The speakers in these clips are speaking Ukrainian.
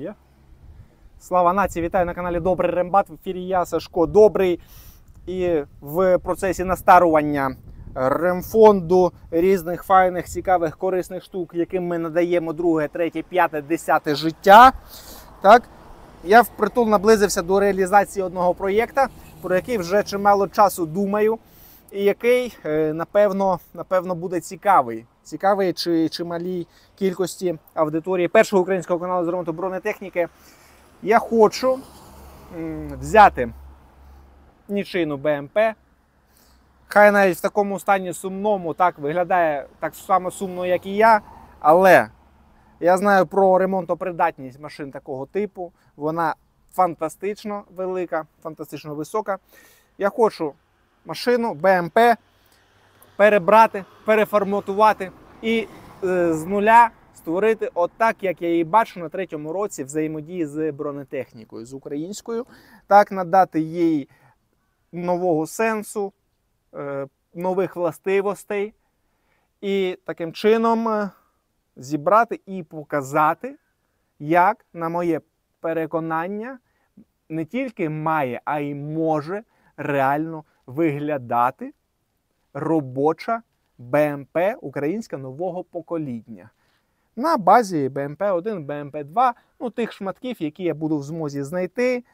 Є. Слава нації, вітаю на каналі Добрий Рембат, в ефірі я, Сашко Добрий. І в процесі настарування ремфонду різних файних, цікавих, корисних штук, яким ми надаємо друге, третє, п'яте, десяте життя. Так? Я впритул наблизився до реалізації одного проєкту, про який вже чимало часу думаю. І який, напевно, буде цікавий. Цікавий чи чималій кількості аудиторії першого українського каналу з ремонту бронетехніки. Я хочу взяти нічийну БМП. Хай навіть в такому стані сумному, так виглядає так само сумно, як і я. Але я знаю про ремонтопридатність машин такого типу. Вона фантастично велика, фантастично висока. Я хочу машину БМП перебрати, переформатувати і з нуля створити отак, як я її бачу на третьому році взаємодії з бронетехнікою, з українською. Так, надати їй нового сенсу, нових властивостей і таким чином зібрати і показати, як, на моє переконання, не тільки має, а й може реально виглядати робоча БМП українська нового покоління. На базі БМП-1, БМП-2, ну тих шматків, які я буду в змозі знайти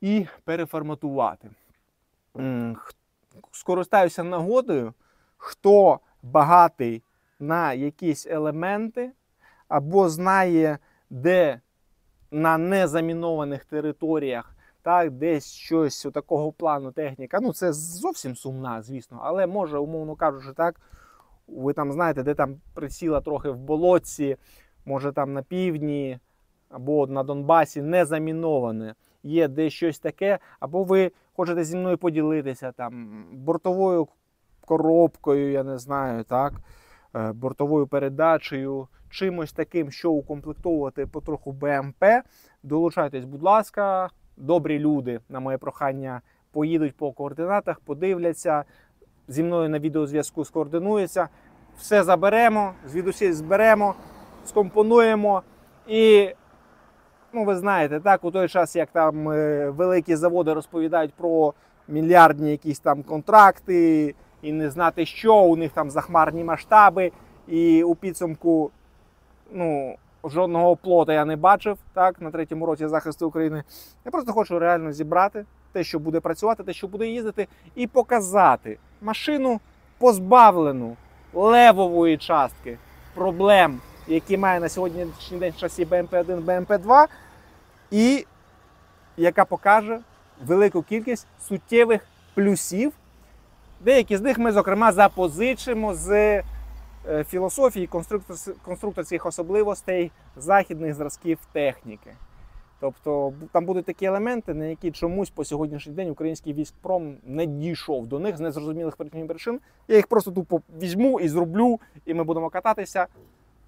і переформатувати. Скористаюся нагодою, хто багатий на якісь елементи або знає, де на незамінованих територіях так, десь щось такого плану техніка. Ну, це зовсім сумна, звісно, але може, умовно кажучи, так, ви там знаєте, де там приціла трохи в болотці, може там на півдні або на Донбасі не заміноване, є десь щось таке, або ви хочете зі мною поділитися там бортовою коробкою, я не знаю, так, бортовою передачею, чимось таким, що укомплектовувати потроху БМП, долучайтесь, будь ласка. Добрі люди, на моє прохання, поїдуть по координатах, подивляться, зі мною на відеозв'язку скоординуються. Все заберемо, звідусіль зберемо, скомпонуємо. І, ну ви знаєте, так, у той час, як там великі заводи розповідають про мільярдні якісь там контракти, і не знати що, у них там захмарні масштаби, і у підсумку, ну, жодного плота я не бачив, так, на третьому році захисту України. Я просто хочу реально зібрати те, що буде працювати, те, що буде їздити, і показати машину, позбавлену левової частки проблем, які має на сьогоднішній день в часі БМП-1, БМП-2, і яка покаже велику кількість суттєвих плюсів. Деякі з них ми, зокрема, запозичимо з філософії, конструкторських особливостей західних зразків техніки. Тобто там будуть такі елементи, на які чомусь по сьогоднішній день український військпром не дійшов до них з незрозумілих причин. Я їх просто тупо візьму і зроблю, і ми будемо кататися,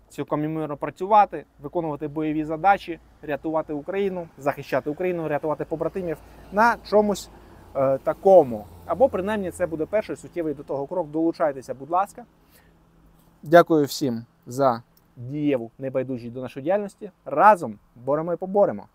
цілком імовірно працювати, виконувати бойові задачі, рятувати Україну, захищати Україну, рятувати побратимів на чомусь такому. Або принаймні це буде перший суттєвий до того крок. Долучайтеся, будь ласка. Дякую всім за дієву небайдужість до нашої діяльності. Разом боремо і поборемо.